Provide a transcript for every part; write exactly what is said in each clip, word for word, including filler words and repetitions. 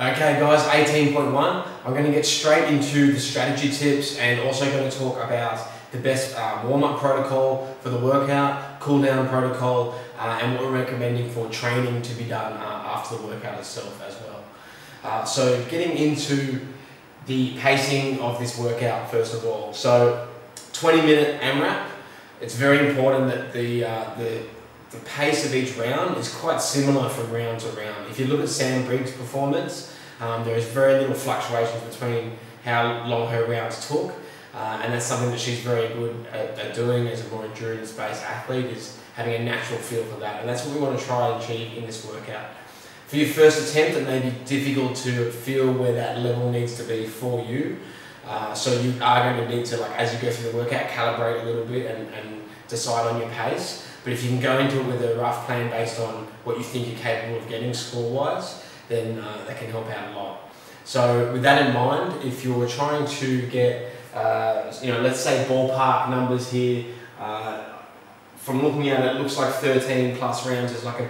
Okay guys, eighteen point one, I'm going to get straight into the strategy tips and also going to talk about the best uh, warm-up protocol for the workout, cool-down protocol, uh, and what we're recommending for training to be done uh, after the workout itself as well. Uh, so getting into the pacing of this workout first of all. So twenty minute AMRAP, it's very important that the, uh, the The pace of each round is quite similar from round to round. If you look at Sam Briggs' performance, um, there is very little fluctuation between how long her rounds took, uh, and that's something that she's very good at, at doing as a more endurance-based athlete, is having a natural feel for that, and that's what we want to try and achieve in this workout. For your first attempt, it may be difficult to feel where that level needs to be for you, uh, so you are going to need to, like, as you go through the workout, calibrate a little bit and, and decide on your pace. But if you can go into it with a rough plan based on what you think you're capable of getting score-wise, then uh, that can help out a lot. So with that in mind, if you're trying to get, uh, you know, let's say ballpark numbers here, uh, from looking at it, it looks like thirteen plus rounds is like a,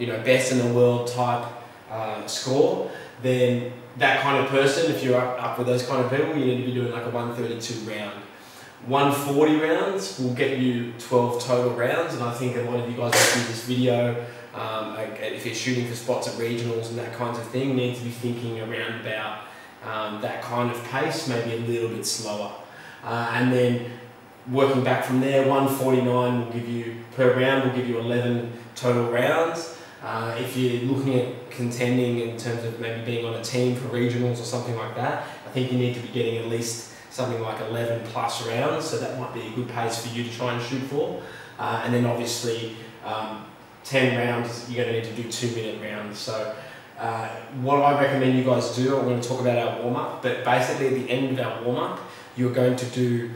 you know, best in the world type uh, score. Then that kind of person, if you're up, up with those kind of people, you need to be doing like a one thirty-two round. one forty rounds will get you twelve total rounds, and I think a lot of you guys watching this video, um, if you're shooting for spots at regionals and that kind of thing, need to be thinking around about um, that kind of pace, maybe a little bit slower. Uh, and then working back from there, one forty-nine will give you, per round, will give you eleven total rounds. Uh, if you're looking at contending in terms of maybe being on a team for regionals or something like that, I think you need to be getting at least something like eleven plus rounds, so that might be a good pace for you to try and shoot for. Uh, and then obviously um, ten rounds, you're going to need to do two minute rounds. So uh, what I recommend you guys do, I'm going to talk about our warm up, but basically at the end of our warm up, you're going to do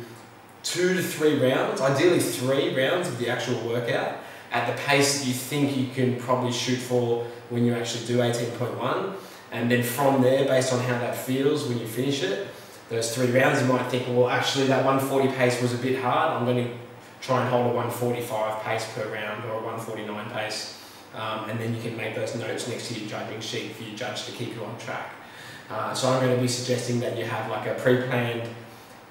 two to three rounds, ideally three rounds of the actual workout at the pace that you think you can probably shoot for when you actually do eighteen point one. And then from there, based on how that feels when you finish it, those three rounds, you might think, well, actually that one forty pace was a bit hard, I'm going to try and hold a one forty-five pace per round or a one forty-nine pace, um, and then you can make those notes next to your judging sheet for your judge to keep you on track. Uh, so I'm going to be suggesting that you have like a pre-planned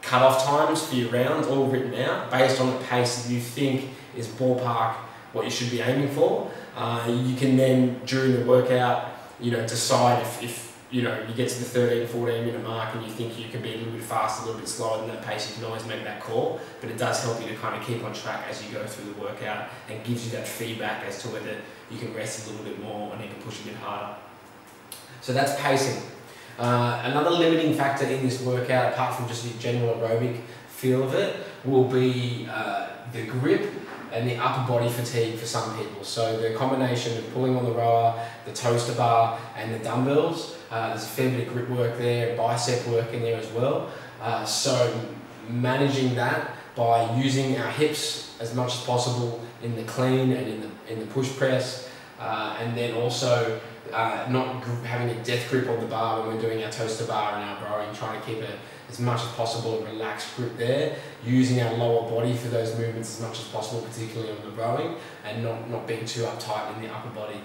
cut-off times for your rounds all written out based on the pace that you think is ballpark what you should be aiming for. Uh, you can then, during the workout, you know, decide if, if you know, you get to the thirteen, fourteen minute mark and you think you can be a little bit faster, a little bit slower than that pace, you can always make that call, but it does help you to kind of keep on track as you go through the workout and gives you that feedback as to whether you can rest a little bit more and you can push a bit harder. So that's pacing. Uh, another limiting factor in this workout, apart from just the general aerobic feel of it, will be uh, the grip and the upper body fatigue for some people. So the combination of pulling on the rower, the toaster bar and the dumbbells, uh, there's a fair bit of grip work there, bicep work in there as well. Uh, so managing that by using our hips as much as possible in the clean and in the, in the push press, uh, and then also uh, not having a death grip on the bar when we're doing our toaster bar and our rowing, trying to keep it as much as possible, a relaxed grip there, using our lower body for those movements as much as possible, particularly on the rowing, and not, not being too uptight in the upper body.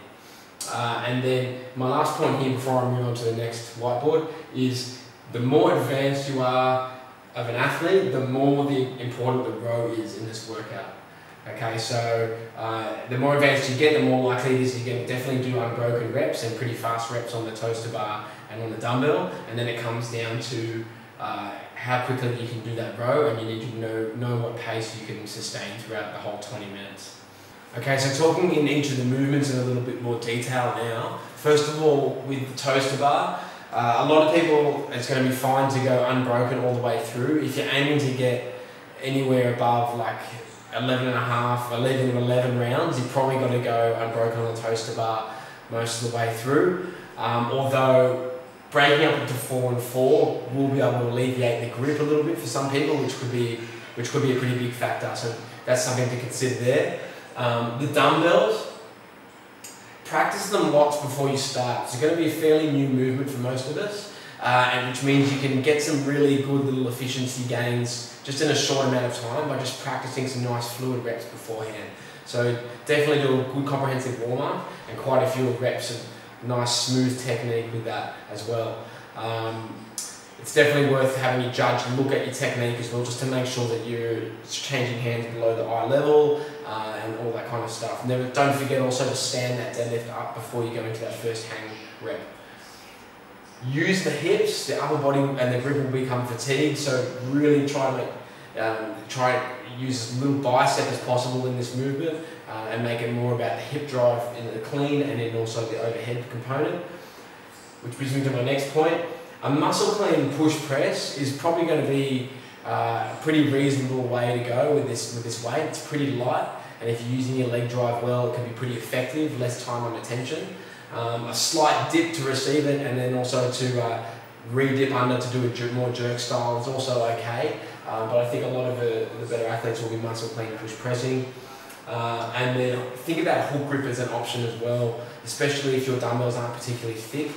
Uh, and then my last point here before I move on to the next whiteboard is the more advanced you are of an athlete, the more the important the row is in this workout. Okay, so uh, the more advanced you get, the more likely it is you're going to definitely do unbroken reps and pretty fast reps on the toaster bar and on the dumbbell, and then it comes down to Uh, how quickly you can do that row, and you need to know, know what pace you can sustain throughout the whole twenty minutes. Okay, so talking in each of the movements in a little bit more detail now. First of all, with the toaster bar, uh, a lot of people, it's going to be fine to go unbroken all the way through. If you're aiming to get anywhere above like eleven and a half, eleven and eleven rounds, you've probably got to go unbroken on the toaster bar most of the way through, um, although breaking up into four and four will be able to alleviate the grip a little bit for some people, which could be which could be a pretty big factor. So that's something to consider there. Um, the dumbbells, practice them lots before you start. It's going to be a fairly new movement for most of us, uh, and which means you can get some really good little efficiency gains just in a short amount of time by just practicing some nice fluid reps beforehand. So definitely do a good comprehensive warm up and quite a few reps of nice smooth technique with that as well. Um, it's definitely worth having your judge look at your technique as well, just to make sure that you're changing hands below the eye level uh, and all that kind of stuff. Never, don't forget also to stand that deadlift up before you go into that first hang rep. Use the hips, the upper body and the grip will become fatigued, so really try to make, um, try and use as little bicep as possible in this movement uh, and make it more about the hip drive in the clean and then also the overhead component. Which brings me to my next point. A muscle clean push press is probably going to be uh, a pretty reasonable way to go with this, with this weight. It's pretty light, and if you're using your leg drive well, it can be pretty effective, less time on attention. Um, a slight dip to receive it and then also to uh, re-dip under to do a jer more jerk style is also okay, uh, but I think a lot of the, the better athletes will be muscle clean push pressing. Uh, and then think about hook grip as an option as well, especially if your dumbbells aren't particularly thick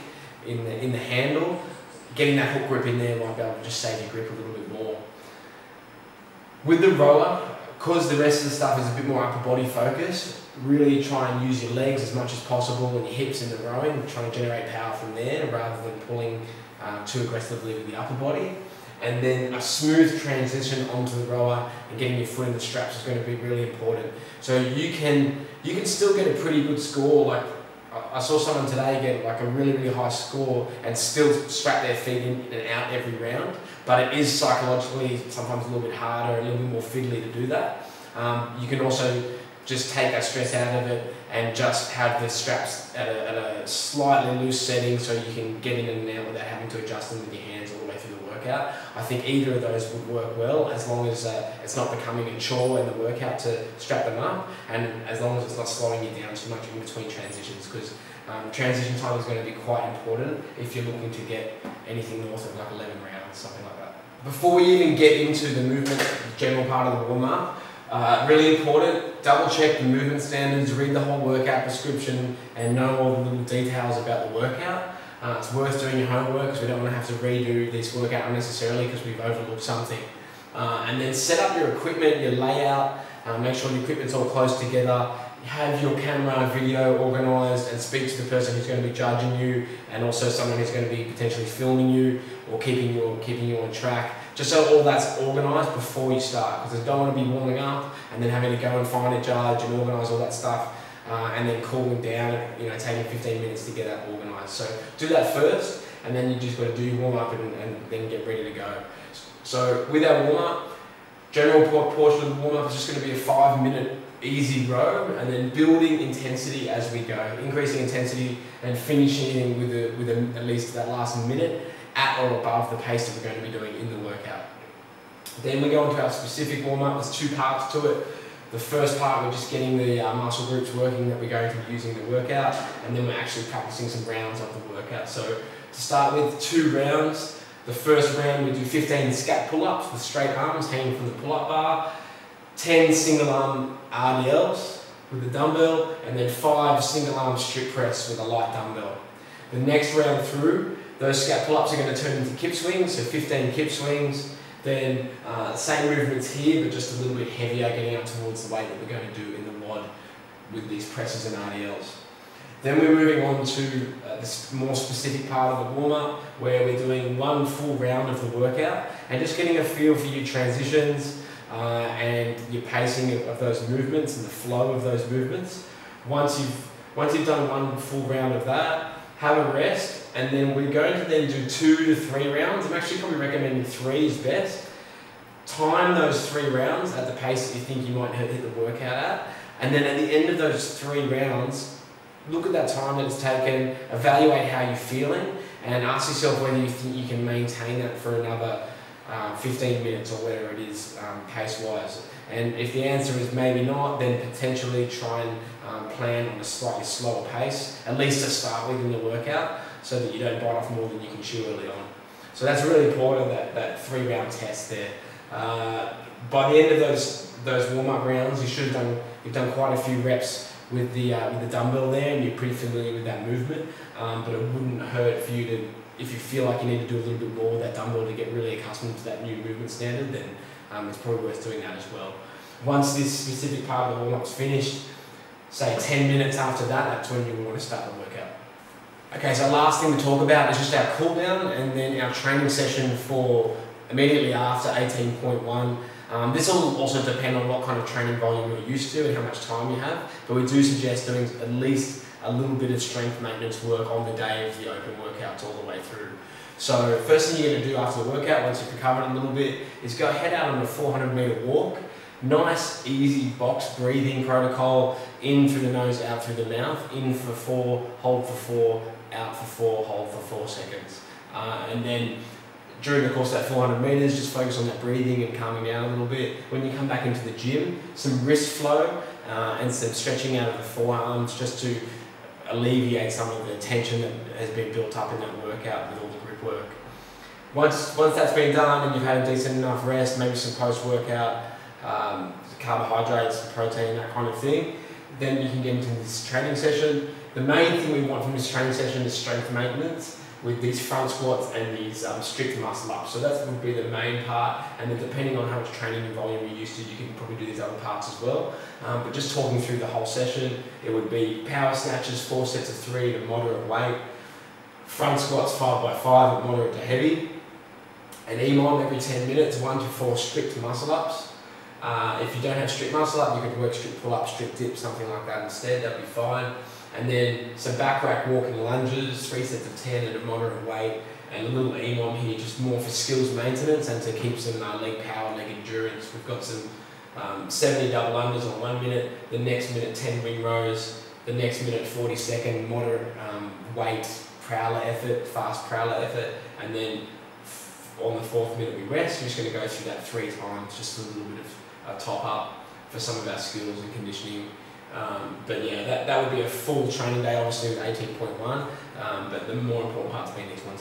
in the, in the handle. Getting that hook grip in there might be able to just save your grip a little bit more. With the rower, because the rest of the stuff is a bit more upper body focused, really try and use your legs as much as possible and your hips in the rowing, trying to generate power from there rather than pulling uh, too aggressively with the upper body. And then a smooth transition onto the rower and getting your foot in the straps is going to be really important. So you can you can still get a pretty good score. Like I saw someone today get like a really really high score and still strap their feet in and out every round. But it is psychologically sometimes a little bit harder, a little bit more fiddly to do that. Um, you can also just take that stress out of it and just have the straps at a, at a slightly loose setting so you can get in and out without having to adjust them with your hands all the way through the workout. I think either of those would work well as long as uh, it's not becoming a chore in the workout to strap them up, and as long as it's not slowing you down too much in between transitions, because um, transition time is going to be quite important if you're looking to get anything north of like eleven rounds, something like that. Before we even get into the movement, the general part of the warm-up, Uh, really important, double check the movement standards, read the whole workout description and know all the little details about the workout. Uh, it's worth doing your homework because we don't want to have to redo this workout unnecessarily because we've overlooked something. Uh, and then set up your equipment, your layout, uh, make sure the equipment's all close together, have your camera, video organised, and speak to the person who's going to be judging you and also someone who's going to be potentially filming you or keeping you, keeping you on track. Just so all that's organised before you start, because I don't want to be warming up and then having to go and find a judge and organise all that stuff uh, and then cooling down, you know, taking fifteen minutes to get that organised. So do that first and then you just got to do your warm up and, and then get ready to go. So with our warm up, general portion of the warm up is just going to be a five minute easy row and then building intensity as we go, increasing intensity and finishing with, a, with a, at least that last minute at or above the pace that we're going to be doing in the workout. Then we go into our specific warm-up. There's two parts to it. The first part, we're just getting the uh, muscle groups working that we're going to be using in the workout, and then we're actually practicing some rounds of the workout. So to start with, two rounds. The first round, we do fifteen scat pull-ups with straight arms hanging from the pull-up bar, ten single arm R D Ls with the dumbbell, and then five single arm strip press with a light dumbbell. The next round through, those scat pull-ups are going to turn into kip swings, so fifteen kip swings. Then uh, same movements here, but just a little bit heavier, getting up towards the weight that we're going to do in the WOD with these presses and R D Ls. Then we're moving on to uh, this more specific part of the warm-up, where we're doing one full round of the workout and just getting a feel for your transitions uh, and your pacing of, of those movements and the flow of those movements. Once you've, once you've done one full round of that, have a rest, and then we're going to then do two to three rounds. I'm actually probably recommending three is best. Time those three rounds at the pace that you think you might hit the workout at, and then at the end of those three rounds, look at that time that it's taken, evaluate how you're feeling, and ask yourself whether you think you can maintain that for another uh, fifteen minutes or whatever it is um, pace-wise. And if the answer is maybe not, then potentially try and um, plan on a slightly slower pace, at least to start with in the workout, so that you don't bite off more than you can chew early on. So that's really important, that, that three round test there. Uh, by the end of those those warm up rounds, you should have done you've done quite a few reps with the uh, with the dumbbell there, and you're pretty familiar with that movement. Um, but it wouldn't hurt for you to, if you feel like you need to do a little bit more with that dumbbell to get really accustomed to that new movement standard, then Um, it's probably worth doing that as well. Once this specific part of the warm-up's finished, say ten minutes after that, that's when you want to start the workout. Okay, so last thing to talk about is just our cool down and then our training session for immediately after eighteen point one. Um, this will also depend on what kind of training volume you're used to and how much time you have, but we do suggest doing at least a little bit of strength maintenance work on the day of the open workouts all the way through. So first thing you're going to do after the workout, once you've recovered a little bit, is go head out on a four hundred meter walk. Nice, easy box breathing protocol, in through the nose, out through the mouth, in for four, hold for four, out for four, hold for four seconds. Uh, and then during the course of that four hundred meters, just focus on that breathing and calming down a little bit. When you come back into the gym, some wrist flow uh, and some stretching out of the forearms just to alleviate some of the tension that has been built up in that workout with all the grip work. Once, once that's been done and you've had a decent enough rest, maybe some post-workout um, carbohydrates, protein, that kind of thing, then you can get into this training session. The main thing we want from this training session is strength maintenance with these front squats and these um, strict muscle ups. So that would be the main part, and then depending on how much training and volume you're used to, you can probably do these other parts as well. Um, but just talking through the whole session, it would be power snatches, four sets of three to moderate weight, front squats five by five at moderate to heavy, an E M O M every ten minutes, one to four strict muscle ups. Uh, if you don't have strict muscle up, you could work strict pull up, strict dip, something like that instead, that'd be fine. And then some back rack walking lunges, three sets of ten at a moderate weight, and a little E M O M here, just more for skills maintenance and to keep some uh, leg power, leg endurance. We've got some um, seventy double unders on one minute, the next minute ten ring rows, the next minute forty second moderate um, weight prowler effort, fast prowler effort, and then on the fourth minute we rest. We're just going to go through that three times, just a little bit of a top up for some of our skills and conditioning. Um, but yeah, that, that would be a full training day, obviously, with eighteen point one, um, but the more important part's been these ones.